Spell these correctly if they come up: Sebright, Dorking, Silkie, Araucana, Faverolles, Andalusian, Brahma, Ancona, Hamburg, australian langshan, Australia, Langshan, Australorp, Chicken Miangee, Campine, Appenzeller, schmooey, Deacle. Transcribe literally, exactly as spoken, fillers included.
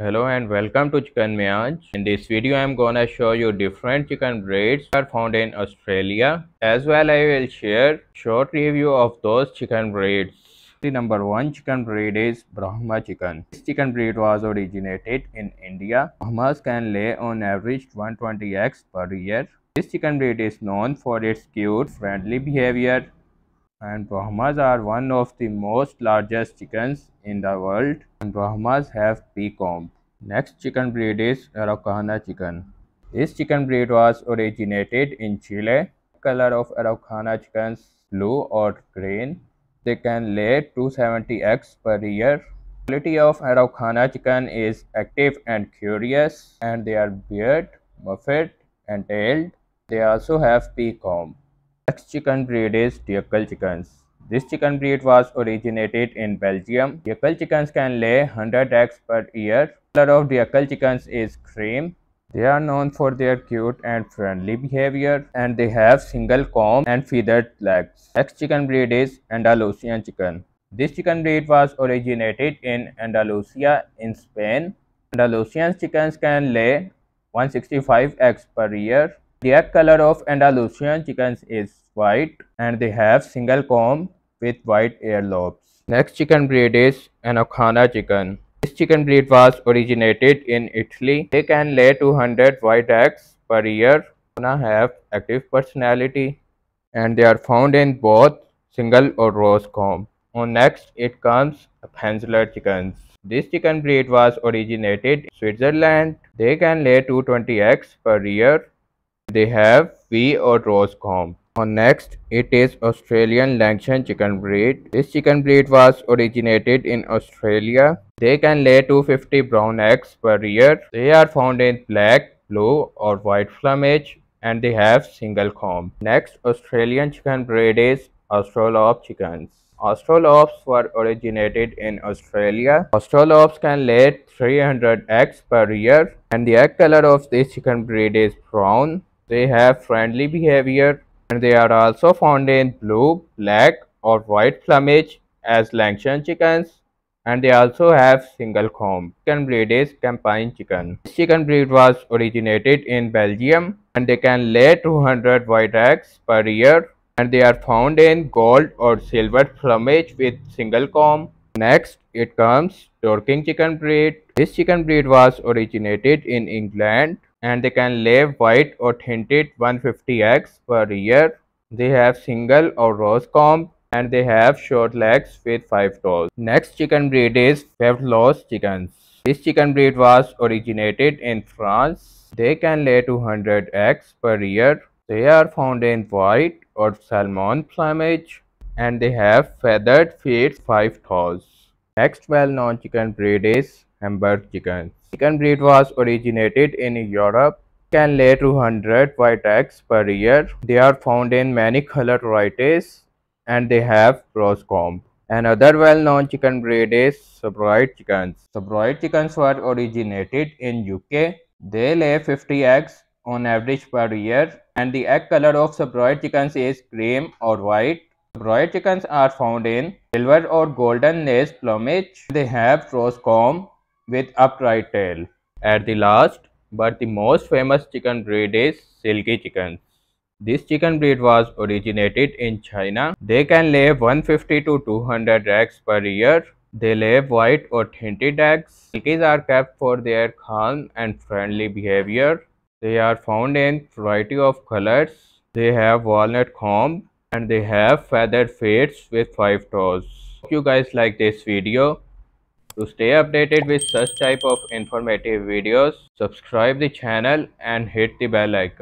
Hello and welcome to Chicken Miangee. In this video I am gonna show you different chicken breeds that are found in Australia. As well I will share short review of those chicken breeds. The number one chicken breed is Brahma chicken. This chicken breed was originated in India. Brahmas can lay on average one hundred twenty eggs per year. This chicken breed is known for its cute, friendly behavior, and Brahmas are one of the most largest chickens in the world, and Brahmas have P-comb. Next chicken breed is Araucana chicken. This chicken breed was originated in Chile. The color of Araucana chickens blue or green. They can lay two hundred seventy eggs per year. Quality of Araucana chicken is active and curious, and they are beard, muffed and tailed. They also have P-comb. Next chicken breed is Deacle chickens. This chicken breed was originated in Belgium. Deacle chickens can lay one hundred eggs per year. The color of Deacle chickens is cream. They are known for their cute and friendly behavior, and they have single comb and feathered legs. Next chicken breed is Andalusian chicken. This chicken breed was originated in Andalusia in Spain. Andalusian chickens can lay one hundred sixty-five eggs per year. The egg color of Andalusian chickens is white, and they have single comb with white earlobes. Next chicken breed is Ancona chicken. This chicken breed was originated in Italy. They can lay two hundred white eggs per year. Ancona have active personality, and they are found in both single or rose comb. On next it comes Appenzeller chickens. This chicken breed was originated in Switzerland. They can lay two hundred twenty eggs per year. They have V or rose comb. On next, it is Australian Langshan chicken breed. This chicken breed was originated in Australia. They can lay two hundred fifty brown eggs per year. They are found in black, blue or white plumage, and they have single comb. Next Australian chicken breed is Australorp chickens. Australorps were originated in Australia. Australorps can lay three hundred eggs per year, and the egg color of this chicken breed is brown. They have friendly behavior, and they are also found in blue, black or white plumage as Langshan chickens, and they also have single comb. Chicken breed is Campine chicken. This chicken breed was originated in Belgium, and they can lay two hundred white eggs per year, and they are found in gold or silver plumage with single comb. Next it comes Dorking chicken breed. This chicken breed was originated in England, and they can lay white or tinted one hundred fifty eggs per year. They have single or rose comb, and they have short legs with five toes. Next chicken breed is Faverolles chickens. This chicken breed was originated in France. They can lay two hundred eggs per year. They are found in white or salmon plumage, and they have feathered feet, five toes. Next well-known chicken breed is Hamburg chickens. Chicken breed was originated in Europe. Can lay two hundred white eggs per year. They are found in many colored varieties, and they have rose comb. Another well-known chicken breed is Sebright chickens. Sebright chickens were originated in U K. They lay fifty eggs on average per year, and the egg color of Sebright chickens is cream or white. Sebright chickens are found in silver or golden lace plumage. They have rose comb with upright tail. At the last but the most famous chicken breed is Silkie chickens. This chicken breed was originated in China. They can lay one hundred fifty to two hundred eggs per year. They lay white or tinted eggs. Silkies are kept for their calm and friendly behavior. They are found in variety of colors. They have walnut comb, and they have feathered feet with five toes. Hope you guys like this video. To stay updated with such type of informative videos, subscribe the channel and hit the bell icon.